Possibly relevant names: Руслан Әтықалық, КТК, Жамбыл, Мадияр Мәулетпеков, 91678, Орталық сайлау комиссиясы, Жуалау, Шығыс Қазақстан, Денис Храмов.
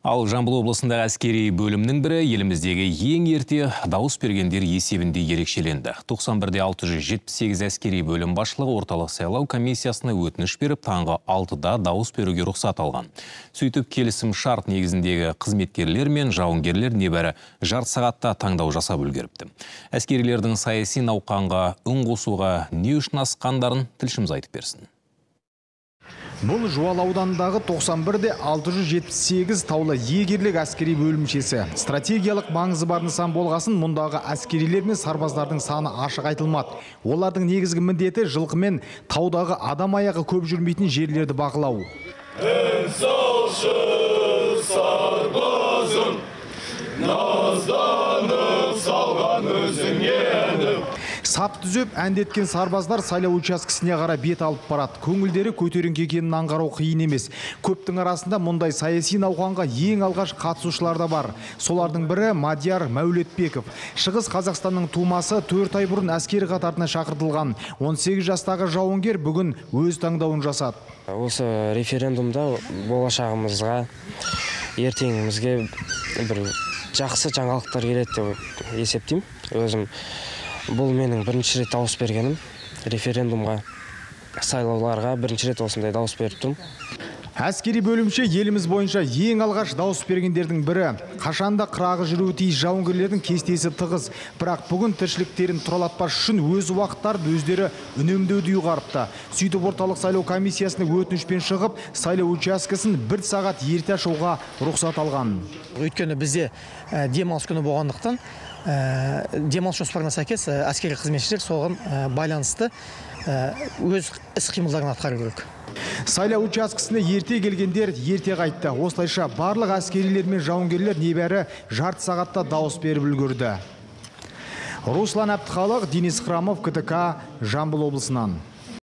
Ал Жамбыл облысындағы әскери бөлімнің бірі еліміздегі ең ерте дауыс бергендер есебінде ерекшеленді. 91-де 678 әскери бөлім басшылығы орталық сайлау комиссиясына өтініш беріп, таңғы 6-да дауыс беруге рұқсат алған. Сөйтіп келісім шарт негізіндегі қызметкерлер мен жауынгерлер небәрі жарты сағатта таңдау жасап үлгеріпті. Әскерилердің саяси науқанға үн қосуға не үшін асыққандарын тілшіміз айтып берсін. Бұл Жуалаудандағы 91-де 678 таулы егерлік әскери бөлімшесі. Стратегиялық маңызы бар нысан болғасын, мұндағы әскерилер мен сарбаздардың саны ашық айтылмады. Олардың негізгі міндеті жылқымен таудағы адам аяғы көп жүрмейтін жерлерді бақылау. Сап түзіп, әндеткен сарбаздар сайлау учаскесіне қара бет алып барады. Көңілдері көтеріңкі екенін аңғару қиын емес. Көптің арасында мұндай саяси науқанға ең алғаш қатысушылар да бар. Солардың бірі Мадияр Мәулетпеков. Шығыс Қазақстанның тумасы 4 ай бұрын әскери қатарына шақыртылған. 18 жастағы жауынгер бүгін өз таңдауын жасады. Осы референдумда болашағымызға, ертеңімізге бір жақсы жаңалықтар келеді деп есептеймін өзім. Бұл менің бірінші рет дауыс бергенім. Референдумға, сайлауларға бірінші рет осындай дауыс беріп тұрмын. Әскери бөлімше еліміз бойынша ең алғаш дауыс бергендердің бірі. Қашанда қырағы жүруі тиіс жауынгерлердің кестесі тығыз. Бірақ бүгін тіршіліктерін тұралатпас үшін өз уақыттарды өздері үнемдеуді ұйғарыпты. Сөйтіп орталық сайлау комиссиясының өтінішпен шығып, сайлау учаскесін бір сағат ерте ашуға рұқсат алған. Өйткені бізде демалыс күні болғандықтан, демалыс жоспарына сәйкес әскери қызметшілер соған байланысты өз іс-қимылдарын атқару керек. Сайлау учаскесіне ерте келгендер ерте қайтты. Осылайша барлық әскерилер мен жауынгерлер небәрі жарты сағатта дауыс беріп үлгерді. Руслан Әтықалық, Денис Храмов, КТК, Жамбыл облысынан.